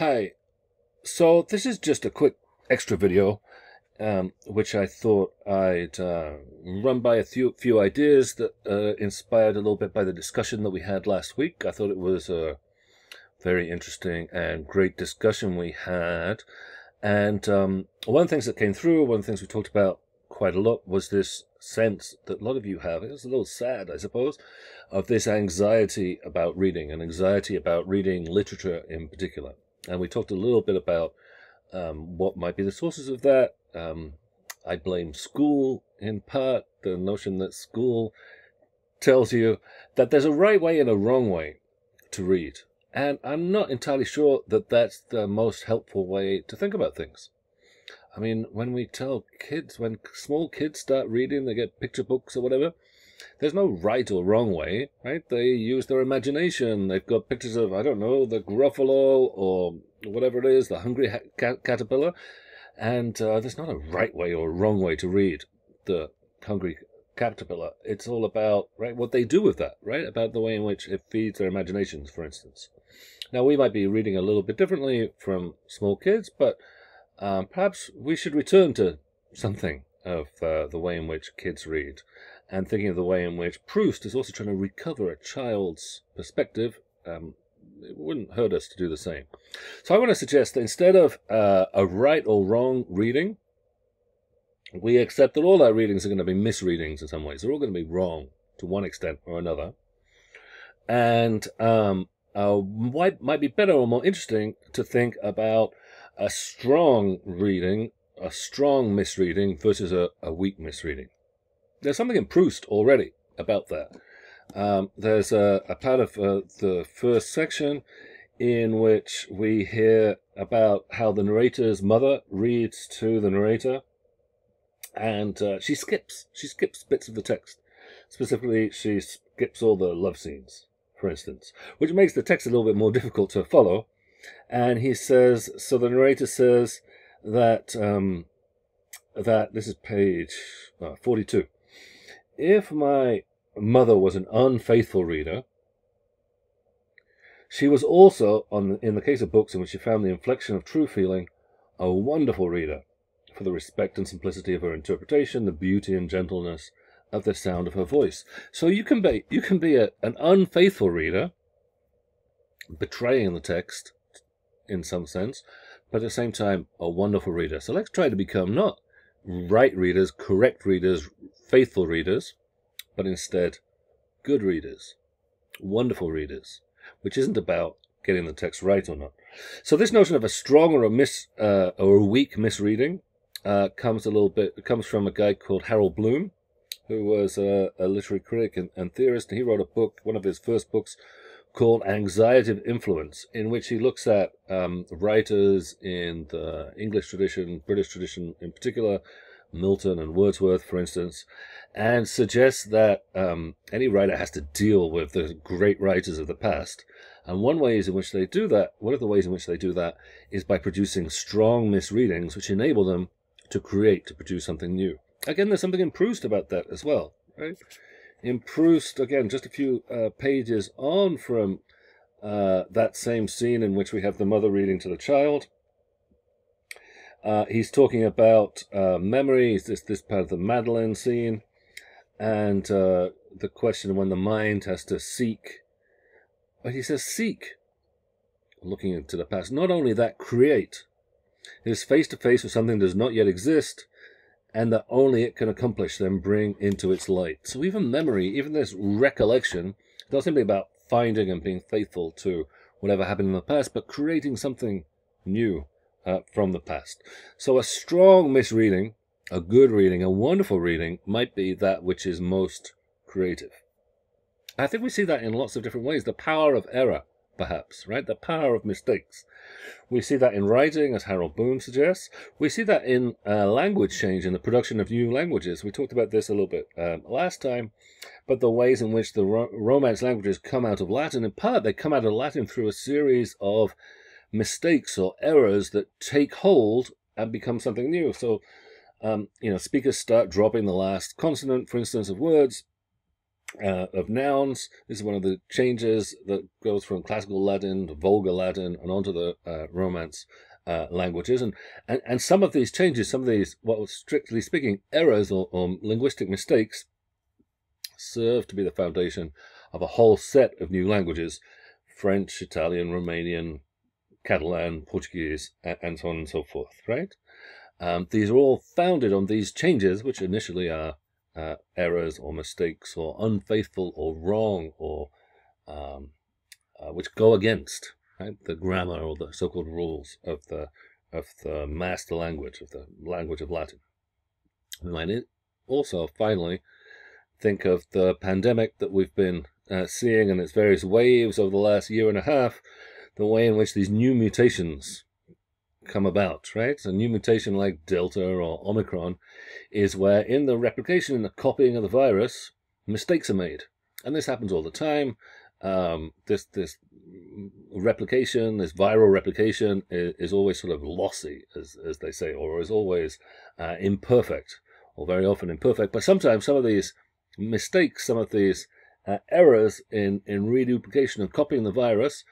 Hi, so this is just a quick extra video, which I thought I'd run by a few ideas that inspired a little bit by the discussion that we had last week. I thought it was a very interesting and great discussion we had. And one of the things that came through, one of the things we talked about quite a lot was this sense that a lot of you have, it's a little sad I suppose, of this anxiety about reading, and anxiety about reading literature in particular. And we talked a little bit about what might be the sources of that. I blame school in part, the notion that school tells you that there's a right way and a wrong way to read. And I'm not entirely sure that that's the most helpful way to think about things. I mean, when we tell kids, when small kids start reading, they get picture books or whatever, there's no right or wrong way, right? They use their imagination. They've got pictures of, I don't know, the Gruffalo or whatever it is, the hungry caterpillar. And there's not a right way or wrong way to read the hungry caterpillar. It's all about, right, what they do with that, right? About the way in which it feeds their imaginations, for instance. Now, we might be reading a little bit differently from small kids, but perhaps we should return to something of the way in which kids read, and thinking of the way in which Proust is also trying to recover a child's perspective. It wouldn't hurt us to do the same. So I want to suggest that instead of a right or wrong reading, we accept that all our readings are going to be misreadings in some ways. They're all going to be wrong to one extent or another. And what might be better or more interesting to think about a strong reading, a strong misreading versus a weak misreading. There's something in Proust already about that. There's a part of the first section in which we hear about how the narrator's mother reads to the narrator, and she skips bits of the text. Specifically, she skips all the love scenes, for instance, which makes the text a little bit more difficult to follow. And he says, so the narrator says that, this is page 42. If my mother was an unfaithful reader, she was also, in the case of books in which she found the inflection of true feeling, a wonderful reader, for the respect and simplicity of her interpretation, the beauty and gentleness of the sound of her voice. So you can be an unfaithful reader, betraying the text in some sense, but at the same time a wonderful reader. So let's try to become not right readers, correct readers, faithful readers, but instead good readers, wonderful readers, which isn't about getting the text right or not. So this notion of a strong or a weak misreading comes a little bit. It comes from a guy called Harold Bloom, who was a literary critic and theorist. And he wrote a book, one of his first books, called Anxiety of Influence, in which he looks at writers in the English tradition, British tradition in particular, Milton and Wordsworth, for instance, and suggests that any writer has to deal with the great writers of the past. And one of the ways in which they do that is by producing strong misreadings, which enable them to produce something new. Again, there's something in Proust about that as well, right? In Proust, again, just a few pages on from that same scene in which we have the mother reading to the child, he's talking about memories, this part of the Madeleine scene, and the question of when the mind has to seek. But he says, seek, looking into the past. Not only that, create. It is face-to-face with something that does not yet exist, and that only it can accomplish, then bring into its light. So even memory, even this recollection, it's not simply about finding and being faithful to whatever happened in the past, but creating something new from the past. So a strong misreading, a good reading, a wonderful reading, might be that which is most creative. I think we see that in lots of different ways. The power of error, perhaps, right? The power of mistakes. We see that in writing, as Harold Bloom suggests. We see that in language change, in the production of new languages. We talked about this a little bit last time, but the ways in which the Romance languages come out of Latin, in part, they come out of Latin through a series of mistakes or errors that take hold and become something new. So, speakers start dropping the last consonant, for instance, of words, of nouns. This is one of the changes that goes from classical Latin to Vulgar Latin and onto the Romance languages. And some of these changes, some of these, what was strictly speaking, errors or linguistic mistakes, serve to be the foundation of a whole set of new languages: French, Italian, Romanian, Catalan, Portuguese, and so on and so forth, right? These are all founded on these changes, which initially are errors or mistakes or unfaithful or wrong, or which go against, right, the grammar or the so-called rules of the master language, of the language of Latin. We might also finally think of the pandemic that we've been seeing in its various waves over the last year and a half, the way in which these new mutations come about, right? So a new mutation like Delta or Omicron is where in the replication, in the copying of the virus, mistakes are made. And this happens all the time. This replication, this viral replication is always sort of lossy, as they say, or is always imperfect, or very often imperfect. But sometimes some of these mistakes, some of these errors in reduplication and copying the virus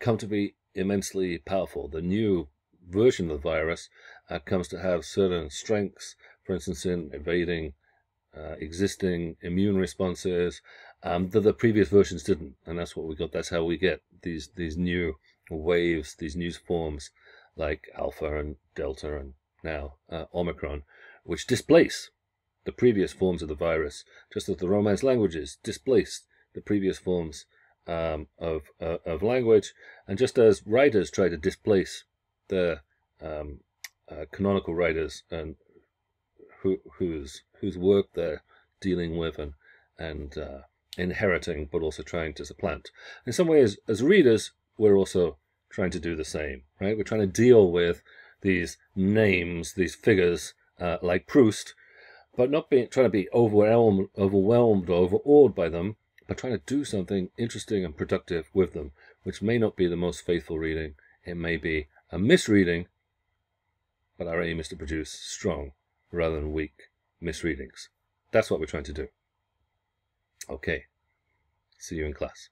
come to be immensely powerful. The new version of the virus comes to have certain strengths, for instance, in evading existing immune responses that the previous versions didn't, and that's what we got. That's how we get these new waves, these new forms like Alpha and Delta and now Omicron, which displace the previous forms of the virus, just as the Romance languages displaced the previous forms of language, and just as writers try to displace the canonical writers and whose work they're dealing with and inheriting, but also trying to supplant. In some ways, as readers, we're also trying to do the same, right? We're trying to deal with these names, these figures like Proust, but not trying to be overwhelmed or overawed by them, but trying to do something interesting and productive with them, which may not be the most faithful reading. It may be a misreading, but our aim is to produce strong rather than weak misreadings. That's what we're trying to do. Okay, see you in class.